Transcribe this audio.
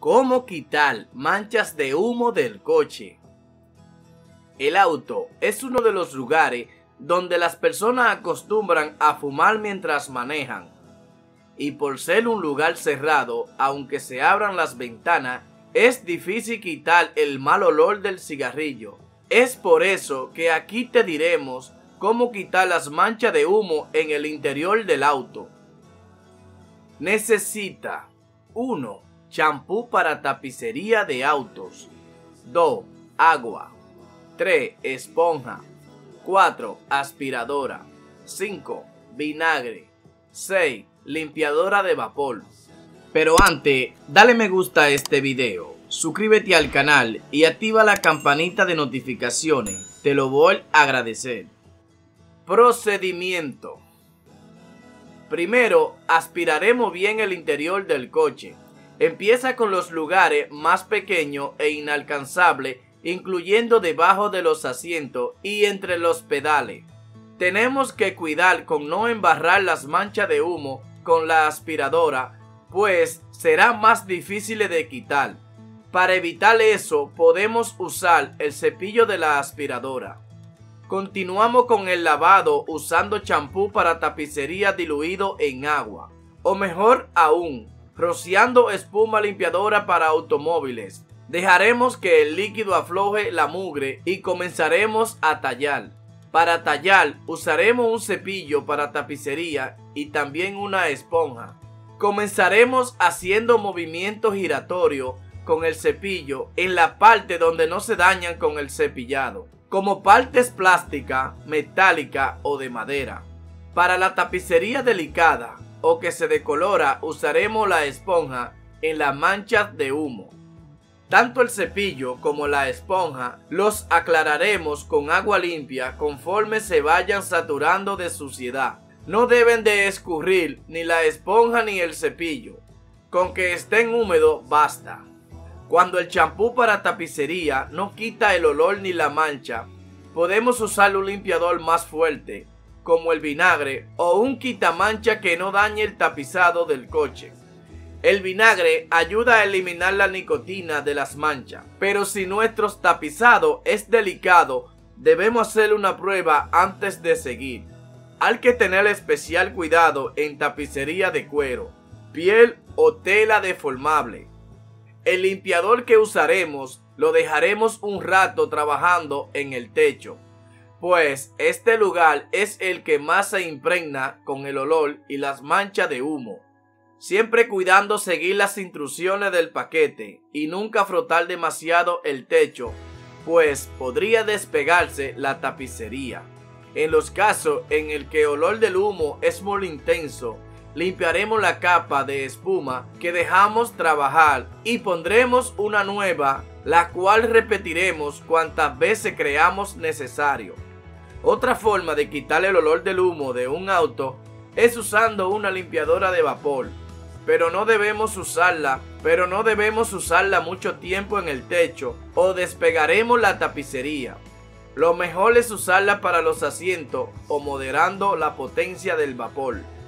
Cómo quitar manchas de humo del coche. El auto es uno de los lugares donde las personas acostumbran a fumar mientras manejan. Y por ser un lugar cerrado, aunque se abran las ventanas, es difícil quitar el mal olor del cigarrillo. Es por eso que aquí te diremos cómo quitar las manchas de humo en el interior del auto. Necesita 1. Champú para tapicería de autos. 2. Agua. 3. Esponja. 4. Aspiradora. 5. Vinagre. 6. Limpiadora de vapor. Pero antes, dale me gusta a este video, suscríbete al canal y activa la campanita de notificaciones, te lo voy a agradecer. Procedimiento: primero, aspiraremos bien el interior del coche. Empieza con los lugares más pequeños e inalcanzables, incluyendo debajo de los asientos y entre los pedales. Tenemos que cuidar con no embarrar las manchas de humo con la aspiradora, pues será más difícil de quitar. Para evitar eso, podemos usar el cepillo de la aspiradora. Continuamos con el lavado usando champú para tapicería diluido en agua, o mejor aún, rociando espuma limpiadora para automóviles. Dejaremos que el líquido afloje la mugre y comenzaremos a tallar. Para tallar usaremos un cepillo para tapicería y también una esponja. Comenzaremos haciendo movimientos giratorios con el cepillo en la parte donde no se dañan con el cepillado, como partes plástica, metálica o de madera. Para la tapicería delicada o que se decolora usaremos la esponja en las manchas de humo. Tanto el cepillo como la esponja los aclararemos con agua limpia conforme se vayan saturando de suciedad. No deben de escurrir ni la esponja ni el cepillo, con que estén húmedos basta. Cuando el champú para tapicería no quita el olor ni la mancha, podemos usar un limpiador más fuerte, como el vinagre o un quitamancha que no dañe el tapizado del coche. El vinagre ayuda a eliminar la nicotina de las manchas, pero si nuestro tapizado es delicado, debemos hacer una prueba antes de seguir. Hay que tener especial cuidado en tapicería de cuero, piel o tela deformable. El limpiador que usaremos lo dejaremos un rato trabajando en el techo, pues este lugar es el que más se impregna con el olor y las manchas de humo. Siempre cuidando seguir las instrucciones del paquete y nunca frotar demasiado el techo, pues podría despegarse la tapicería. En los casos en el que el olor del humo es muy intenso, limpiaremos la capa de espuma que dejamos trabajar y pondremos una nueva, la cual repetiremos cuantas veces creamos necesario. Otra forma de quitar el olor del humo de un auto es usando una limpiadora de vapor, pero no debemos usarla mucho tiempo en el techo o despegaremos la tapicería. Lo mejor es usarla para los asientos o moderando la potencia del vapor.